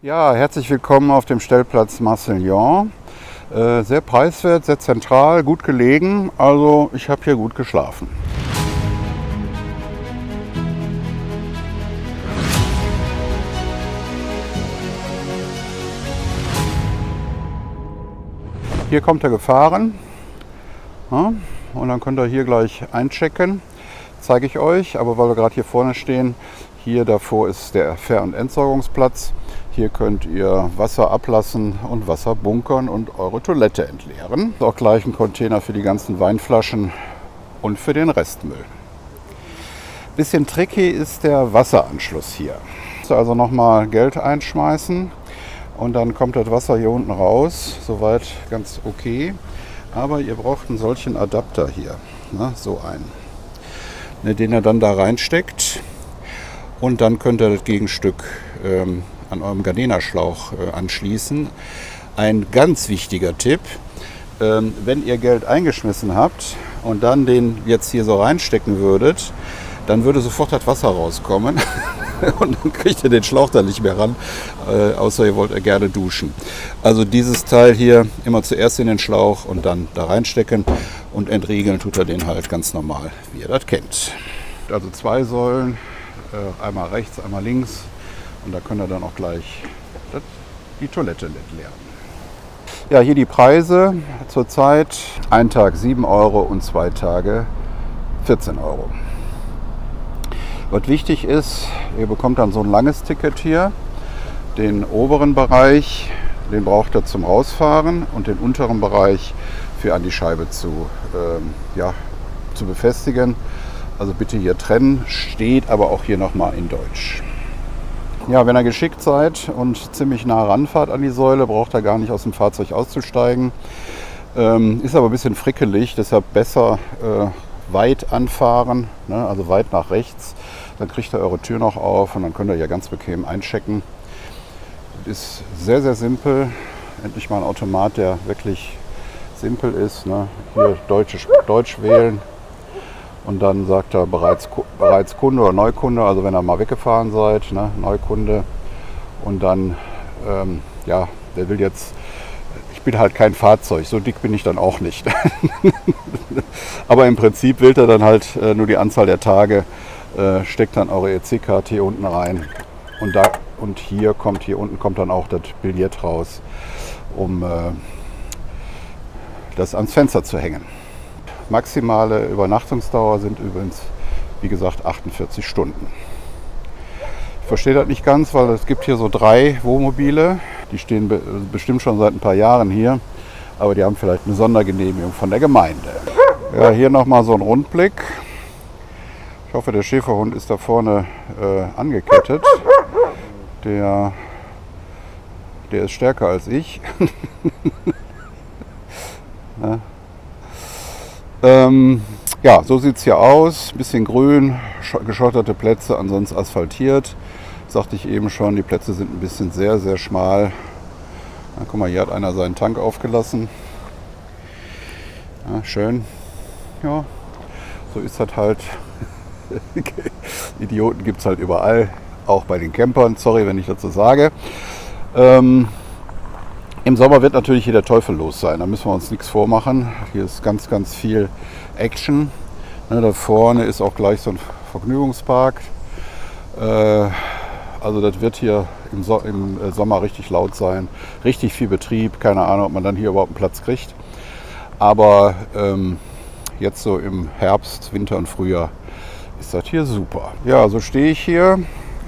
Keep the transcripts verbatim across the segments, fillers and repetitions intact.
Ja, herzlich willkommen auf dem Stellplatz Marseillan. Äh, sehr preiswert, sehr zentral, gut gelegen. Also ich habe hier gut geschlafen. Hier kommt er gefahren. Ja, und dann könnt ihr hier gleich einchecken. Zeige ich euch. Aber weil wir gerade hier vorne stehen, hier davor ist der Fähr- und Entsorgungsplatz. Hier könnt ihr Wasser ablassen und Wasser bunkern und eure Toilette entleeren. Auch gleich ein Container für die ganzen Weinflaschen und für den Restmüll. Bisschen tricky ist der Wasseranschluss hier. Also nochmal Geld einschmeißen und dann kommt das Wasser hier unten raus. Soweit ganz okay. Aber ihr braucht einen solchen Adapter hier. Ne? So einen, den ihr dann da reinsteckt. Und dann könnt ihr das Gegenstück ähm, an eurem Gardena-Schlauch anschließen. Ein ganz wichtiger Tipp, wenn ihr Geld eingeschmissen habt und dann den jetzt hier so reinstecken würdet, dann würde sofort das Wasser rauskommen und dann kriegt ihr den Schlauch da nicht mehr ran, außer ihr wollt gerne duschen. Also dieses Teil hier immer zuerst in den Schlauch und dann da reinstecken, und entriegeln tut er den halt ganz normal, wie ihr das kennt. Also zwei Säulen, einmal rechts, einmal links. Und da könnt ihr dann auch gleich die Toilette entleeren. Ja, hier die Preise zurzeit. Ein Tag sieben Euro und zwei Tage vierzehn Euro. Was wichtig ist, ihr bekommt dann so ein langes Ticket hier. Den oberen Bereich, den braucht ihr zum Rausfahren, und den unteren Bereich für an die Scheibe zu, ähm, ja, zu befestigen. Also bitte hier trennen, steht aber auch hier nochmal in Deutsch. Ja, wenn ihr geschickt seid und ziemlich nah ranfahrt an die Säule, braucht ihr gar nicht aus dem Fahrzeug auszusteigen. Ähm, ist aber ein bisschen frickelig, deshalb besser äh, weit anfahren, ne? Also weit nach rechts. Dann kriegt ihr eure Tür noch auf und dann könnt ihr ja ganz bequem einchecken. Ist sehr, sehr simpel. Endlich mal ein Automat, der wirklich simpel ist. Ne? Hier Deutsch, Deutsch wählen. Und dann sagt er bereits, bereits Kunde oder Neukunde, also wenn ihr mal weggefahren seid, ne, Neukunde. Und dann, ähm, ja, der will jetzt, ich bin halt kein Fahrzeug, so dick bin ich dann auch nicht. Aber im Prinzip wählt er dann halt äh, nur die Anzahl der Tage, äh, steckt dann eure E C-Karte hier unten rein. Und, da, und hier kommt, hier unten kommt dann auch das Billett raus, um äh, das ans Fenster zu hängen. Maximale Übernachtungsdauer sind übrigens, wie gesagt, achtundvierzig Stunden. Ich verstehe das nicht ganz, weil es gibt hier so drei Wohnmobile. Die stehen be- bestimmt schon seit ein paar Jahren hier, aber die haben vielleicht eine Sondergenehmigung von der Gemeinde. Ja, hier nochmal so ein Rundblick. Ich hoffe, der Schäferhund ist da vorne äh, angekettet. Der, der ist stärker als ich. Ja. Ähm, ja, so sieht es hier aus. Bisschen grün, geschotterte Plätze, ansonsten asphaltiert. Das sagte ich eben schon, die Plätze sind ein bisschen sehr, sehr schmal. Na, guck mal, hier hat einer seinen Tank aufgelassen. Ja, schön. Ja, so ist das halt. Idioten gibt es halt überall, auch bei den Campern. Sorry, wenn ich dazu sage. Ähm, Im Sommer wird natürlich hier der Teufel los sein, da müssen wir uns nichts vormachen. Hier ist ganz, ganz viel Action. Ne, da vorne ist auch gleich so ein Vergnügungspark. Äh, also das wird hier im, so im Sommer richtig laut sein, richtig viel Betrieb. Keine Ahnung, ob man dann hier überhaupt einen Platz kriegt. Aber ähm, jetzt so im Herbst, Winter und Frühjahr ist das hier super. Ja, so stehe ich hier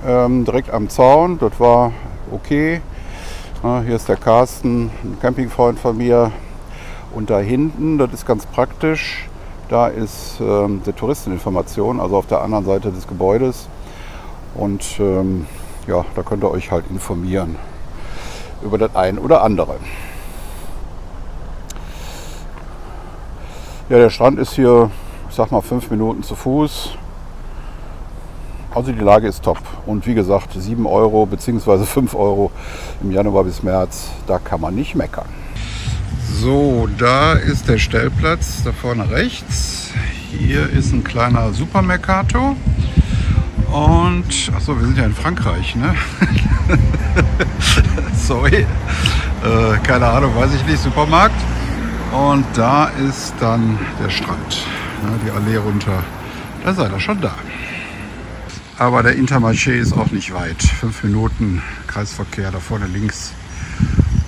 ähm, direkt am Zaun. Das war okay. Hier ist der Carsten, ein Campingfreund von mir. Und da hinten, das ist ganz praktisch, da ist ähm, die Touristeninformation, also auf der anderen Seite des Gebäudes. Und ähm, ja, da könnt ihr euch halt informieren über das ein oder andere. Ja, der Strand ist hier, ich sag mal, fünf Minuten zu Fuß. Also die Lage ist top. Und wie gesagt, sieben Euro bzw. fünf Euro im Januar bis März, da kann man nicht meckern. So, da ist der Stellplatz, da vorne rechts. Hier ist ein kleiner Supermercato. Und, achso, wir sind ja in Frankreich, ne? Sorry. Äh, keine Ahnung, weiß ich nicht. Supermarkt. Und da ist dann der Strand. Ne? Die Allee runter. Da sei er schon da. Aber der Intermarché ist auch nicht weit. Fünf Minuten Kreisverkehr, da vorne links.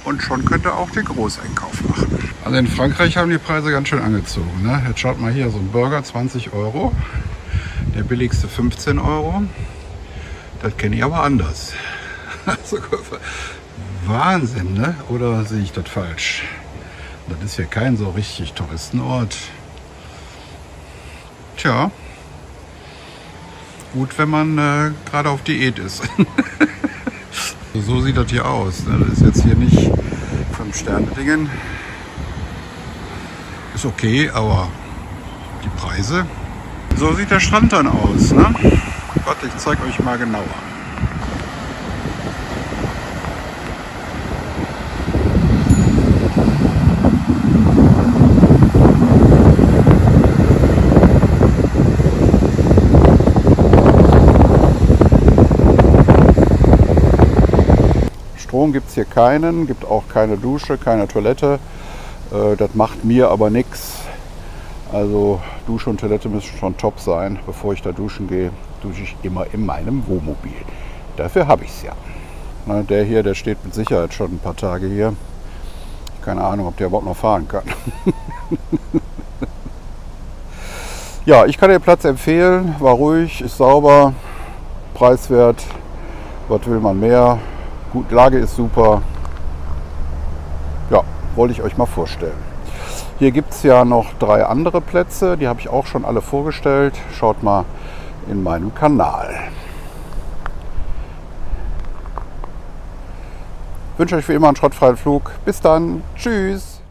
Und schon könnt ihr auch den Großeinkauf machen. Also in Frankreich haben die Preise ganz schön angezogen. Ne? Jetzt schaut mal hier, so ein Burger zwanzig Euro. Der billigste fünfzehn Euro. Das kenne ich aber anders. Also, Wahnsinn, ne? Oder sehe ich das falsch? Das ist hier kein so richtig Touristenort. Tja. Gut, wenn man äh, gerade auf Diät ist. So sieht das hier aus. Ne? Das ist jetzt hier nicht fünf Sterne Dingen. Ist okay, aber die Preise. So sieht der Strand dann aus. Ne? Gott, ich zeig euch mal genauer. Strom gibt es hier keinen, gibt auch keine Dusche, keine Toilette. Äh, das macht mir aber nichts. Also Dusche und Toilette müssen schon top sein. Bevor ich da duschen gehe, dusche ich immer in meinem Wohnmobil. Dafür habe ich es ja. Na, der hier, der steht mit Sicherheit schon ein paar Tage hier. Keine Ahnung, ob der überhaupt noch fahren kann. Ja, ich kann den Platz empfehlen. War ruhig, ist sauber, preiswert. Was will man mehr? Gut, Lage ist super. Ja, wollte ich euch mal vorstellen. Hier gibt es ja noch drei andere Plätze, die habe ich auch schon alle vorgestellt. Schaut mal in meinem Kanal. Ich wünsche euch wie immer einen schrottfreien Flug. Bis dann. Tschüss.